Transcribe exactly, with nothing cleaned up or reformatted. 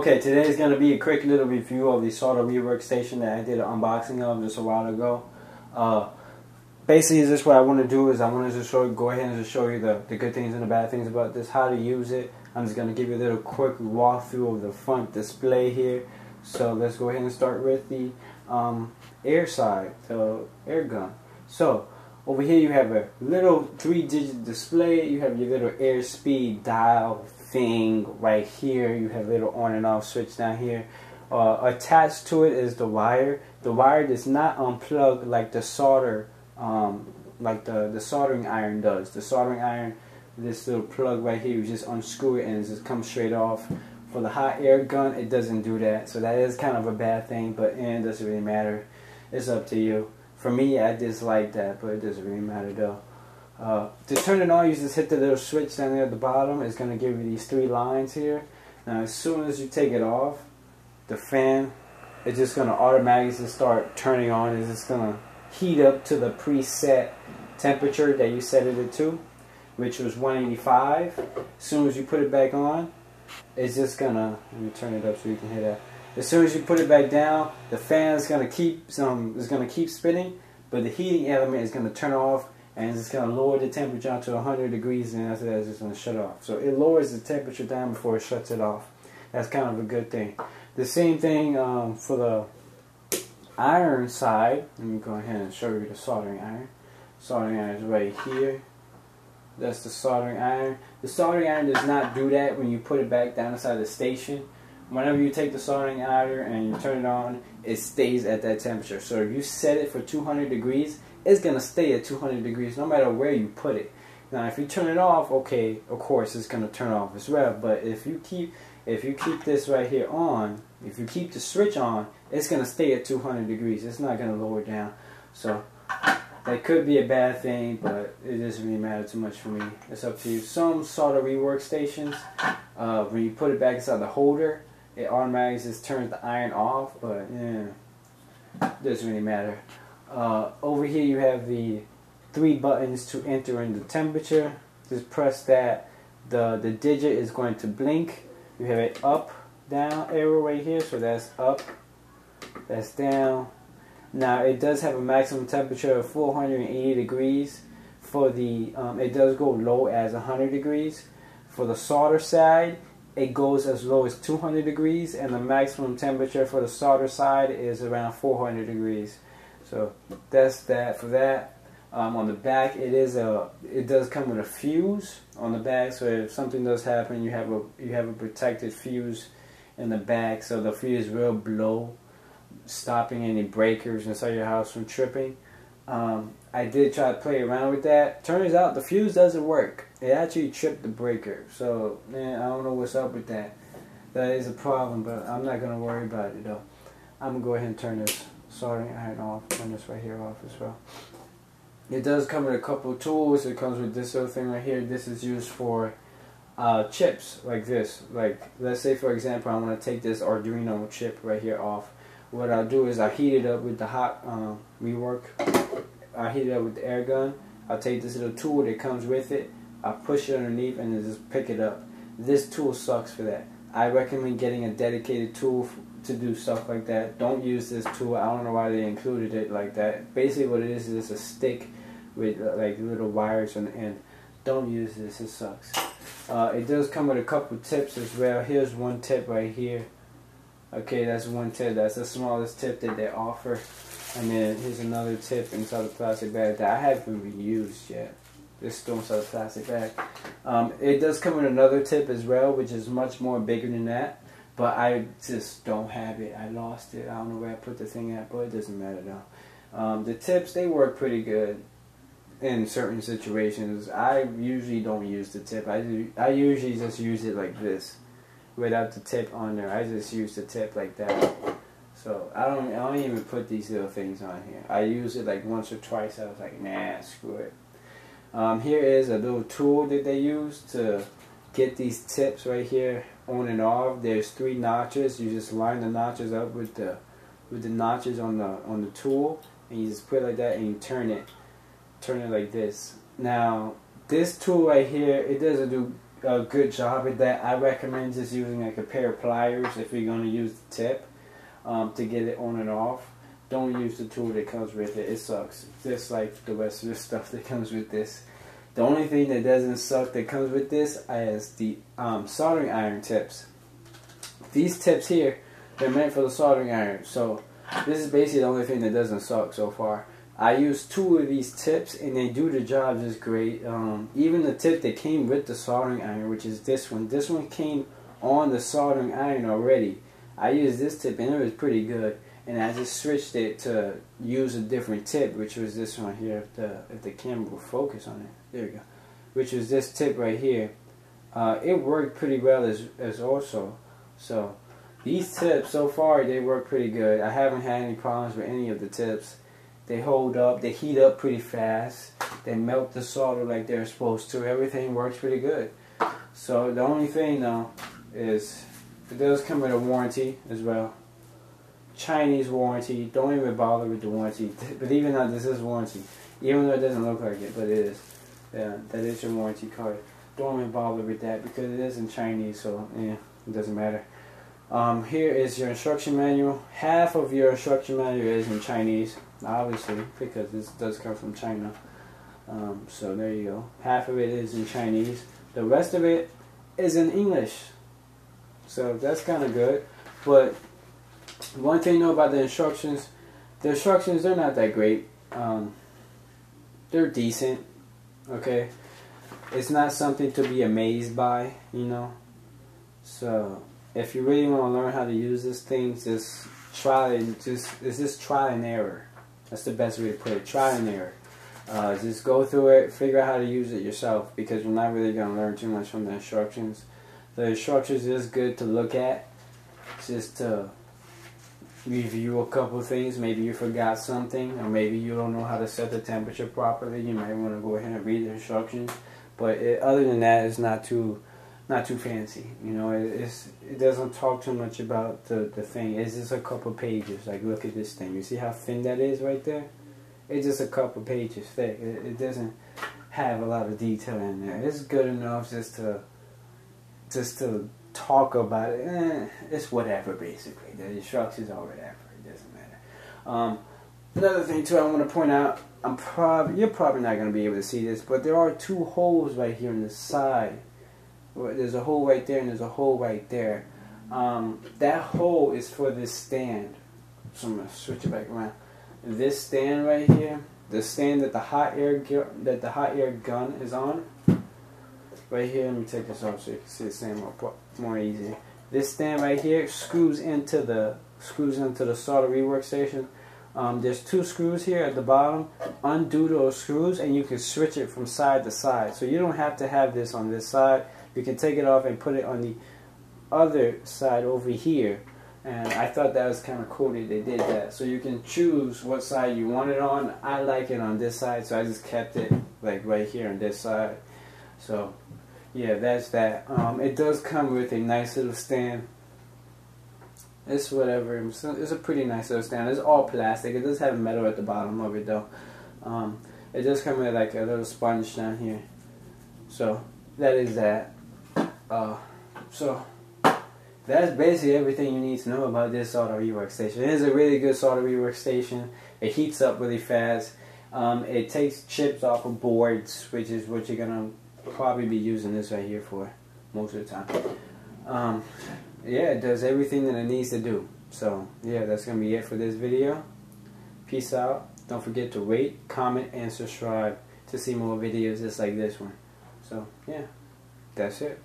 Okay, today is going to be a quick little review of the solder rework station that I did an unboxing of just a while ago. Uh, basically, this what I want to do is I want to just show, go ahead and just show you the, the good things and the bad things about this, how to use it. I'm just going to give you a little quick walkthrough of the front display here. So let's go ahead and start with the um, air side, the air gun. So over here you have a little three-digit display. You have your little air speed dial thing right here. You have a little on and off switch down here. Uh, attached to it is the wire. The wire does not unplug like the solder, um, like the the soldering iron does. The soldering iron, this little plug right here, you just unscrew it and it just comes straight off. For the hot air gun, it doesn't do that, so that is kind of a bad thing. But and it doesn't really matter. It's up to you. For me, I dislike that, but it doesn't really matter though. Uh, to turn it on, you just hit the little switch down there at the bottom. It's going to give you these three lines here. Now, as soon as you take it off, the fan is just going to automatically just start turning on. It's just going to heat up to the preset temperature that you set it to, which was one eighty-five. As soon as you put it back on, it's just going to... Let me turn it up so you can hear that. As soon as you put it back down, the fan is going to keep some is going to keep spinning, but the heating element is going to turn off, and it's going to lower the temperature down to one hundred degrees, and after that, it's just going to shut off. So it lowers the temperature down before it shuts it off. That's kind of a good thing. The same thing um, for the iron side. Let me go ahead and show you the soldering iron. Soldering iron is right here. That's the soldering iron. The soldering iron does not do that when you put it back down inside the station. Whenever you take the soldering iron and you turn it on, it stays at that temperature. So if you set it for two hundred degrees, it's going to stay at two hundred degrees no matter where you put it. Now if you turn it off, okay, of course it's going to turn off as well. But if you keep if you keep this right here on, if you keep the switch on, it's going to stay at two hundred degrees. It's not going to lower down. So that could be a bad thing, but it doesn't really matter too much for me. It's up to you. Some solder rework stations, uh, when you put it back inside the holder, it automatically just turns the iron off, but yeah, doesn't really matter. Uh, over here you have the three buttons to enter in the temperature. Just press that. The, the digit is going to blink. You have it up, down arrow right here, so that's up, that's down. Now it does have a maximum temperature of four hundred eighty degrees. For the, um, it does go low as one hundred degrees. For the solder side, it goes as low as two hundred degrees, and the maximum temperature for the solder side is around four hundred degrees. So that's that for that. Um, on the back, it is a it does come with a fuse on the back. So if something does happen, you have a you have a protected fuse in the back, so the fuse will blow, stopping any breakers inside your house from tripping. Um, I did try to play around with that. Turns out the fuse doesn't work. It actually tripped the breaker. So, man, I don't know what's up with that. That is a problem, but I'm not going to worry about it, though. I'm going to go ahead and turn this soldering iron off. Turn this right here off as well. It does come with a couple of tools. It comes with this little thing right here. This is used for uh, chips like this. Like, let's say, for example, I want to take this Arduino chip right here off. What I'll do is I'll heat it up with the hot um, rework. I'll heat it up with the air gun. I'll take this little tool that comes with it. I'll push it underneath and just pick it up. This tool sucks for that. I recommend getting a dedicated tool to do stuff like that. Don't use this tool. I don't know why they included it like that. Basically what it is is a stick with uh, like little wires on the end. Don't use this. It sucks. Uh, it does come with a couple tips as well. Here's one tip right here. Okay, that's one tip. That's the smallest tip that they offer. And then here's another tip inside the plastic bag that I haven't used yet. This still inside the plastic bag. Um, it does come with another tip as well, which is much more bigger than that. But I just don't have it. I lost it. I don't know where I put the thing at, but it doesn't matter though. Um, the tips, they work pretty good in certain situations. I usually don't use the tip. I, do, I usually just use it like this, without the tip on there. I just use the tip like that. So I don't I don't even put these little things on here. I use it like once or twice. I was like, nah, screw it. Um, here is a little tool that they use to get these tips right here on and off. There's three notches. You just line the notches up with the with the notches on the on the tool, and you just put it like that, and you turn it, turn it like this. Now this tool right here, it doesn't do a good job at that. I recommend just using like a pair of pliers if you're going to use the tip um, to get it on and off. Don't use the tool that comes with it. It sucks, just like the rest of the stuff that comes with this. The only thing that doesn't suck that comes with this is the um, soldering iron tips. These tips here, they're meant for the soldering iron. So this is basically the only thing that doesn't suck so far. I used two of these tips and they do the job just great. Um, even the tip that came with the soldering iron, which is this one. This one came on the soldering iron already. I used this tip and it was pretty good. And I just switched it to use a different tip, which was this one here, if the, if the camera will focus on it. There we go. Which was this tip right here. Uh, it worked pretty well as, as also. So these tips so far, they work pretty good. I haven't had any problems with any of the tips. They hold up, they heat up pretty fast, they melt the solder like they're supposed to. Everything works pretty good. So the only thing though is it does come with a warranty as well. Chinese warranty, don't even bother with the warranty. But even though this is warranty, even though it doesn't look like it, but it is. Yeah, that is your warranty card. Don't even bother with that because it is in Chinese, so yeah, it doesn't matter. Um, here is your instruction manual. Half of your instruction manual is in Chinese, obviously, because this does come from China. Um, so there you go. Half of it is in Chinese. The rest of it is in English. So that's kind of good. But one thing though about the instructions, the instructions, they're not that great. Um, they're decent. Okay? It's not something to be amazed by, you know? So if you really want to learn how to use this thing, just try and just it's just try and error. That's the best way to put it. Try and error. Uh, just go through it, figure out how to use it yourself, because you're not really gonna learn too much from the instructions. The instructions is good to look at, just to review a couple things. Maybe you forgot something, or maybe you don't know how to set the temperature properly. You might want to go ahead and read the instructions. But it, other than that, it's not too. Not too fancy, you know. It, it's it doesn't talk too much about the the thing. It's just a couple pages. Like look at this thing. You see how thin that is right there? It's just a couple pages thick. It, it doesn't have a lot of detail in there. It's good enough just to just to talk about it. Eh, it's whatever basically. The instructions are whatever. It doesn't matter. Um, another thing too, I want to point out. I'm probably you're probably not going to be able to see this, but there are two holes right here on the side. There's a hole right there and there's a hole right there. Um, that hole is for this stand. So I'm gonna switch it back around. This stand right here, the stand that the hot air that the hot air gun is on, right here. Let me take this off so you can see the stand more more easy. This stand right here screws into the screws into the soldering workstation. Um, there's two screws here at the bottom. Undo those screws and you can switch it from side to side. So you don't have to have this on this side. You can take it off and put it on the other side over here. And I thought that was kind of cool that they did that. So you can choose what side you want it on. I like it on this side, so I just kept it like right here on this side. So yeah, that's that. Um, it does come with a nice little stand. It's whatever. It's a pretty nice little stand. It's all plastic. It does have metal at the bottom of it though. Um, it does come with like a little sponge down here. So that is that. Uh, so that's basically everything you need to know about this soldering workstation. It is a really good soldering workstation. It heats up really fast. Um, it takes chips off of boards, which is what you're gonna probably be using this right here for most of the time. Um, yeah, it does everything that it needs to do. So yeah, that's gonna be it for this video. Peace out. Don't forget to rate, comment, and subscribe to see more videos just like this one. So yeah, that's it.